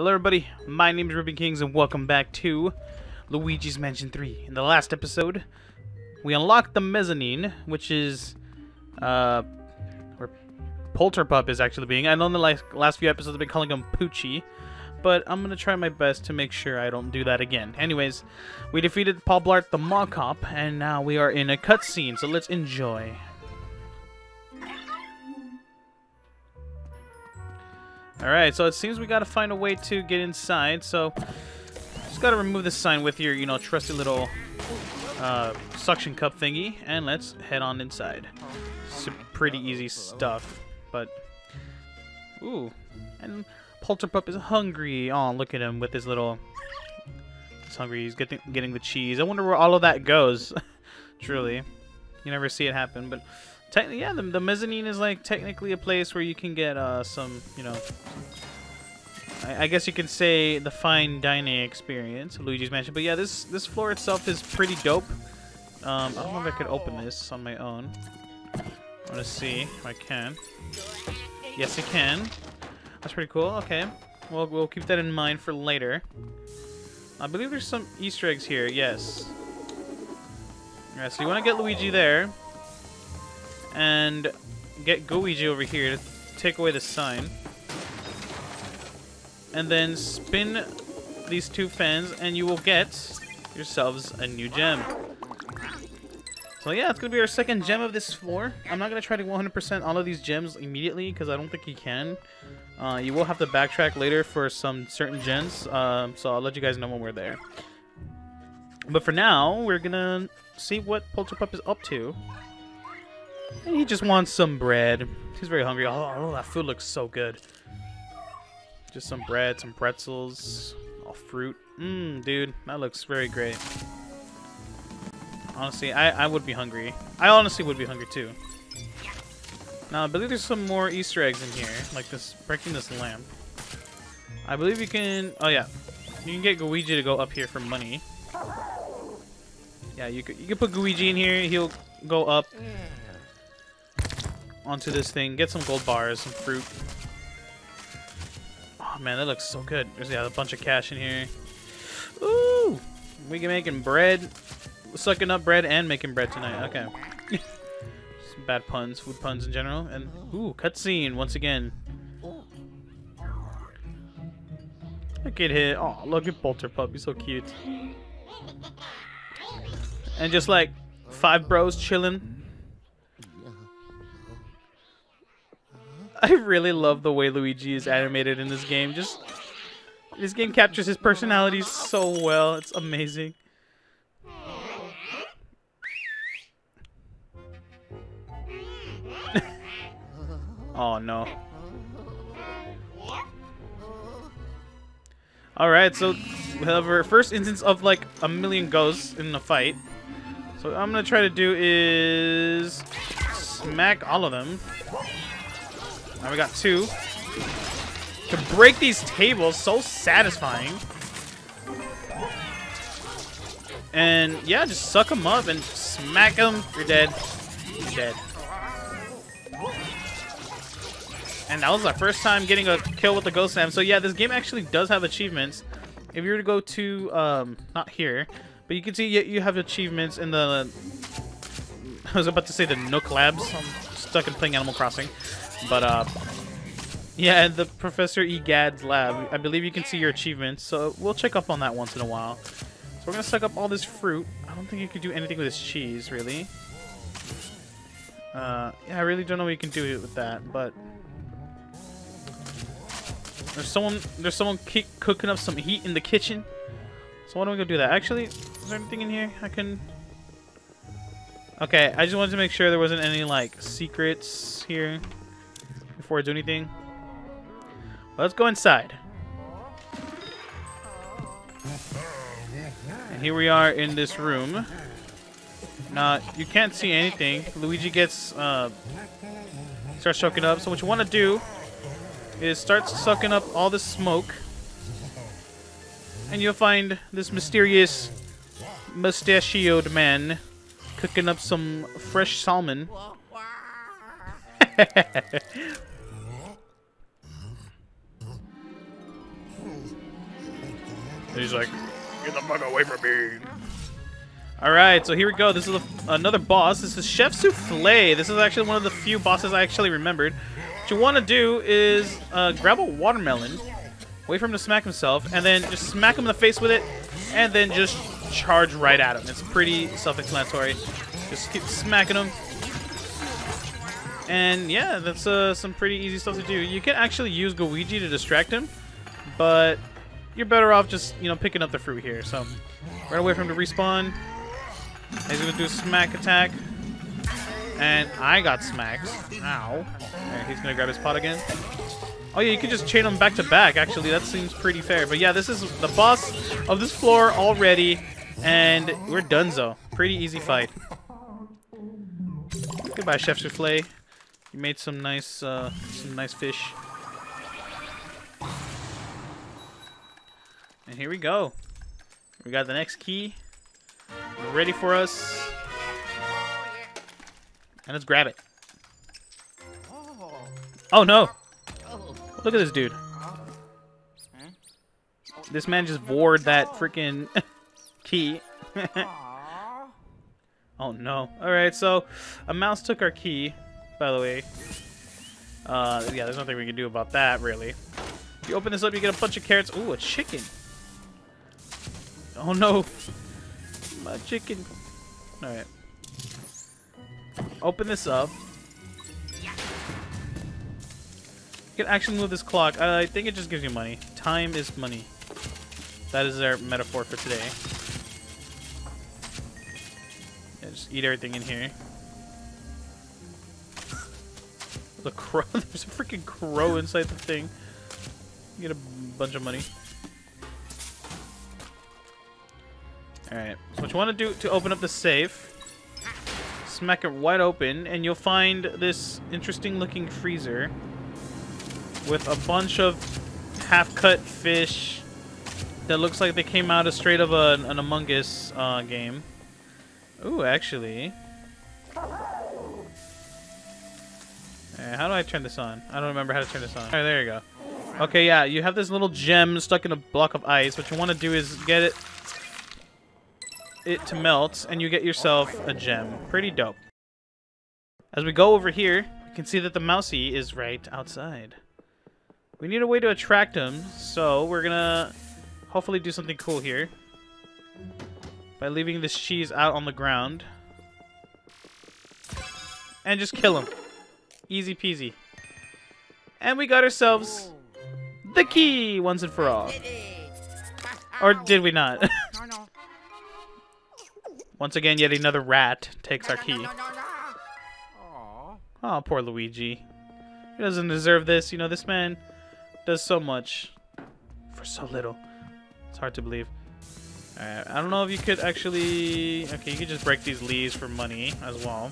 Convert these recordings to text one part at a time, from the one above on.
Hello everybody, my name is RubenKings and welcome back to Luigi's Mansion 3. In the last episode, we unlocked the Mezzanine, which is where Polterpup is actually being. I know in the last few episodes I've been calling him Poochie, but I'm going to try my best to make sure I don't do that again. Anyways, we defeated Paul Blart the Mall Cop, and now we are in a cutscene, so let's enjoy. Alright, so it seems we gotta find a way to get inside, so just gotta remove this sign with your, trusty little suction cup thingy, and let's head on inside. It's pretty easy stuff, but... Ooh, and Polterpup is hungry. Oh, look at him with his little... He's hungry, he's getting the cheese. I wonder where all of that goes, truly. You never see it happen, but... Yeah, the Mezzanine is like technically a place where you can get some, I guess you can say the fine dining experience of Luigi's Mansion. But yeah, this floor itself is pretty dope. I don't know if I could open this on my own. I want to see if I can. Yes, I can. That's pretty cool. Okay, well, we'll keep that in mind for later. I believe there's some Easter eggs here. Yes. All right, so you want to get Luigi there. And get Gooigi over here to take away the sign. And then spin these two fans and you will get yourselves a new gem. So yeah, it's going to be our second gem of this floor. I'm not going to try to 100% all of these gems immediately because I don't think you can. You will have to backtrack later for some certain gems. So I'll let you guys know when we're there. But for now, we're going to see what Polterpup is up to. And he just wants some bread. He's very hungry. Oh, that food looks so good. Just some bread, some pretzels, all fruit. Dude, that looks very great. Honestly, I would be hungry. I honestly would be hungry too. Now, I believe there's some more Easter eggs in here, like this breaking this lamp. I believe you can. Oh yeah, you can get Gooigi to go up here for money. Yeah, you could put Gooigi in here. He'll go up. Onto this thing, get some gold bars, some fruit. Oh man, that looks so good. There's a bunch of cash in here. Ooh, we can making bread, sucking up bread and making bread tonight. Okay, some bad puns, food puns in general. And ooh, cutscene once again. Look at him. Oh, look at Polterpup. He's so cute. And just like five bros chilling. I really love the way Luigi is animated in this game. Just this game captures his personality so well. It's amazing. Oh no. Alright, so we have our first instance of like a million ghosts in a fight. So what I'm gonna try to do is smack all of them. Now we got two. To break these tables, so satisfying. And yeah, just suck them up and smack them. You're dead. You're dead. And that was our first time getting a kill with the Ghost Slam. So yeah, this game actually does have achievements. If you were to go to, not here, but you can see you have achievements in the, I was about to say the Nook Labs. I'm stuck in playing Animal Crossing. But, yeah, the Professor E. Gadd's lab, I believe you can see your achievements, so we'll check up on that once in a while. So we're going to suck up all this fruit. I don't think you can do anything with this cheese, really. Yeah, I really don't know what you can do with that, but... There's someone cooking up some heat in the kitchen. So why don't we go do that? Actually, is there anything in here I can... Okay, I just wanted to make sure there wasn't any, like, secrets here. Before I do anything, well, let's go inside. And here we are in this room. Now you can't see anything. Luigi gets starts choking up. So what you want to do is start sucking up all the smoke, and you'll find this mysterious mustachioed man cooking up some fresh salmon. And he's like, get the fuck away from me. Alright, so here we go. This is another boss. This is Chef Souffle. This is actually one of the few bosses I actually remembered. What you want to do is grab a watermelon, wait for him to smack himself, and then just smack him in the face with it, and then just charge right at him. It's pretty self-explanatory. Just keep smacking him. And yeah, that's some pretty easy stuff to do. You can actually use Gooigi to distract him, but you're better off just, you know, picking up the fruit here. So right away for him to respawn. And he's gonna do a smack attack, and I got smacked. Ow! And he's gonna grab his pot again. Oh yeah, you can just chain them back to back. Actually, that seems pretty fair. But yeah, this is the boss of this floor already, and we're donezo. Pretty easy fight. Goodbye, Chef Souffle. You made some nice fish. And here we go. We got the next key ready for us, and let's grab it. Oh no! Look at this dude. This man just bored that freaking key. Oh no! All right, so a mouse took our key. By the way, yeah, there's nothing we can do about that really. If you open this up, you get a bunch of carrots. Ooh, a chicken. Oh no! My chicken. Alright. Open this up. You can actually move this clock. I think it just gives you money. Time is money. That is our metaphor for today. Yeah, just eat everything in here. The crow. There's a freaking crow inside the thing. You get a bunch of money. Alright, so what you want to do to open up the safe, smack it wide open, and you'll find this interesting looking freezer with a bunch of half-cut fish that looks like they came out of straight of an Among Us game. Ooh, actually. Alright, how do I turn this on? I don't remember how to turn this on. Alright, there you go. Okay, yeah, you have this little gem stuck in a block of ice. What you want to do is get it to melt, and you get yourself a gem. Pretty dope. As we go over here, you can see that the mousey is right outside. We need a way to attract him, so we're gonna hopefully do something cool here by leaving this cheese out on the ground and just kill him. Easy peasy. And we got ourselves the key once and for all. Or did we not? Once again, yet another rat takes our key. Oh, poor Luigi. He doesn't deserve this. You know, this man does so much for so little. It's hard to believe. Alright, I don't know if you could actually... Okay, you could just break these leaves for money as well.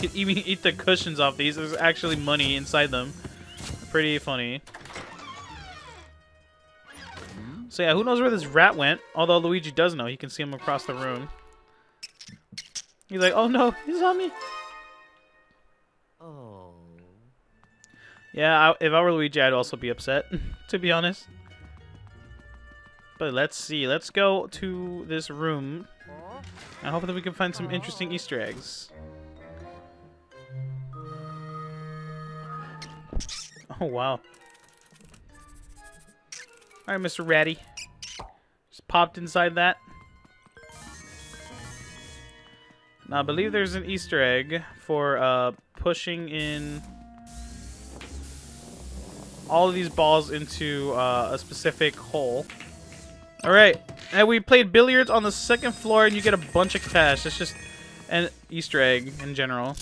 You could even eat the cushions off these. There's actually money inside them. Pretty funny. So yeah, who knows where this rat went? Although Luigi does know. He can see him across the room. He's like, oh no, he's on me. Oh. Yeah, if I were Luigi, I'd also be upset, to be honest. But let's see. Let's go to this room. I hope that we can find some interesting Easter eggs. Oh, wow. Alright, Mr. Ratty. Just popped inside that. Now, I believe there's an Easter egg for pushing in all of these balls into a specific hole. Alright, and we played billiards on the second floor, and you get a bunch of cash. That's just an Easter egg in general.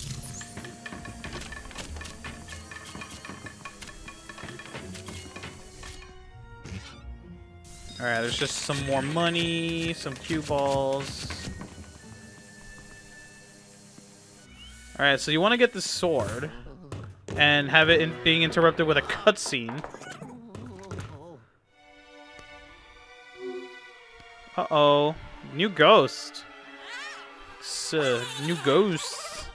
Alright, there's just some more money, some cue balls. Alright, so you want to get the sword and have it being interrupted with a cutscene. Uh-oh. New ghost. New ghosts.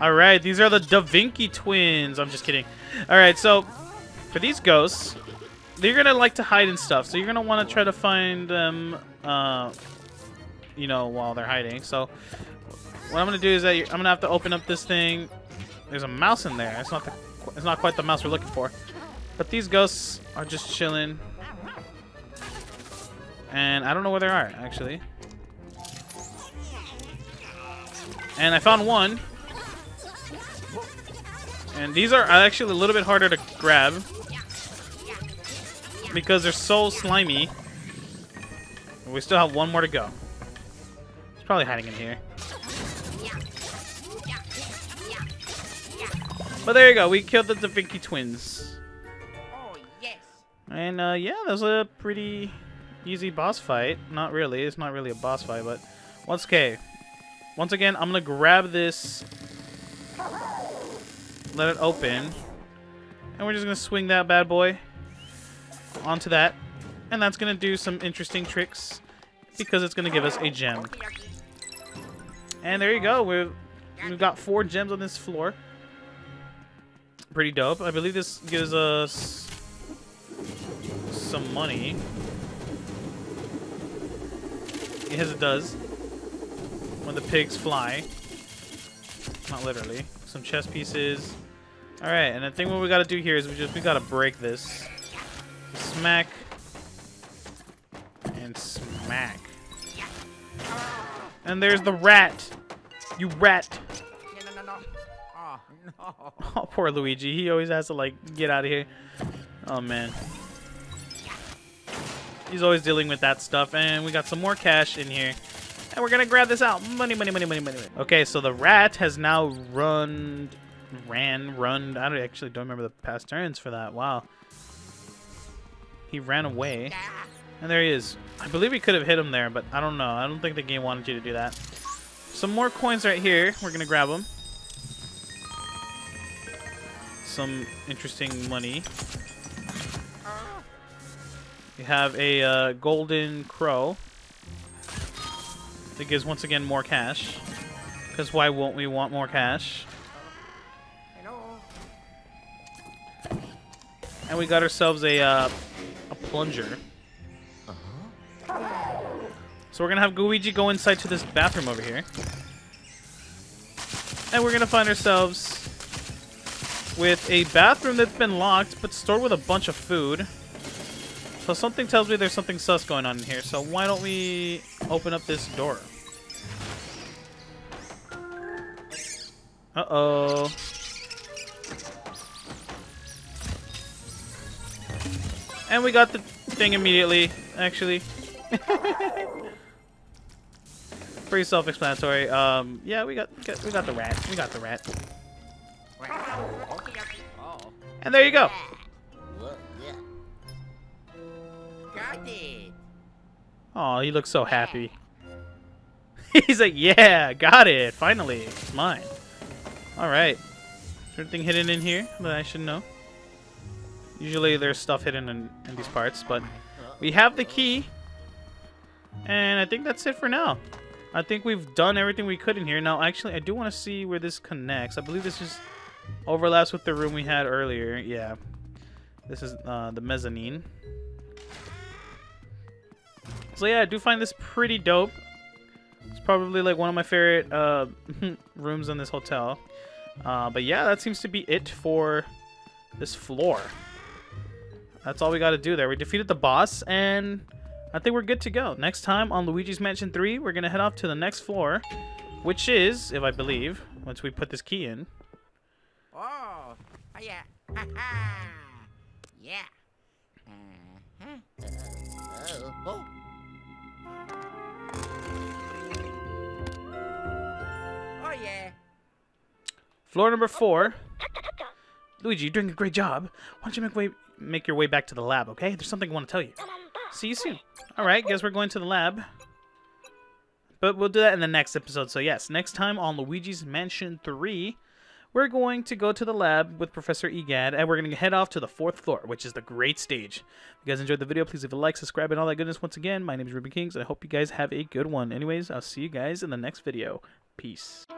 Alright, these are the Da Vinci twins. I'm just kidding. Alright, so for these ghosts... they're gonna like to hide and stuff, so you're gonna want to try to find them, you know, while they're hiding. So what I'm gonna do is that I'm gonna have to open up this thing. There's a mouse in there. It's not the, it's not quite the mouse we're looking for, but these ghosts are just chilling, and I don't know where they are actually. And I found one. And these are actually a little bit harder to grab because they're so slimy. We still have one more to go. It's probably hiding in here. But there you go. We killed the Da Vinci twins. And yeah, that was a pretty easy boss fight. Not really. It's not really a boss fight, but once okay. Once again, I'm gonna grab this, let it open, and we're just gonna swing that bad boy onto that, and that's gonna do some interesting tricks because it's gonna give us a gem. And there you go. We've got 4 gems on this floor. Pretty dope. I believe this gives us some money. Yes, it does. When the pigs fly, not literally. Some chess pieces. All right, and I think what we gotta do here is we gotta break this. Smack and smack. And there's the rat. You rat. Oh, poor Luigi. He always has to like get out of here. Oh man. He's always dealing with that stuff. And we got some more cash in here. And we're gonna grab this out. Money, money, money, money, money. Okay, so the rat has now run. I actually don't remember the past turns for that. Wow. He ran away. And there he is. I believe he could have hit him there, but I don't know. I don't think the game wanted you to do that. Some more coins right here. We're gonna grab them. Some interesting money. We have a golden crow. It gives, once again, more cash. Because why won't we want more cash? And we got ourselves a plunger. So we're going to have Gooigi go inside to this bathroom over here. And we're going to find ourselves with a bathroom that's been locked, but stored with a bunch of food. So something tells me there's something sus going on in here, so why don't we open up this door? Uh-oh. And we got the thing immediately, actually. Pretty self-explanatory. Yeah, we got the rat. We got the rat. And there you go. Oh, he looks so happy. He's like, yeah, got it. Finally, it's mine. All right. Is there anything hidden in here that I should know? Usually there's stuff hidden in these parts, but we have the key. And I think that's it for now. I think we've done everything we could in here. Now, actually, I do want to see where this connects. I believe this just overlaps with the room we had earlier. Yeah. This is the mezzanine. So yeah, I do find this pretty dope. It's probably like one of my favorite rooms in this hotel. But yeah, that seems to be it for this floor. That's all we got to do there. We defeated the boss, and I think we're good to go. Next time on Luigi's Mansion 3, we're going to head off to the next floor, which is, if I believe, once we put this key in. Oh, yeah. Yeah. Oh. Oh yeah. Floor number 4. Luigi, you're doing a great job. Why don't you make your way back to the lab, okay? There's something I want to tell you. See you soon. Alright, guess we're going to the lab. But we'll do that in the next episode. So yes, next time on Luigi's Mansion 3, we're going to go to the lab with Professor E. Gadd, and we're going to head off to the 4th floor, which is the Great Stage. If you guys enjoyed the video, please leave a like, subscribe, and all that goodness. Once again, my name is RubenKings, and I hope you guys have a good one. Anyways, I'll see you guys in the next video. Peace.